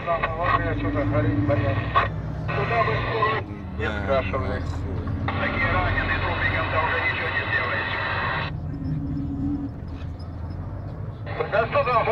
Такие раненые трупиком там уже ничего не сделаешь. Да что там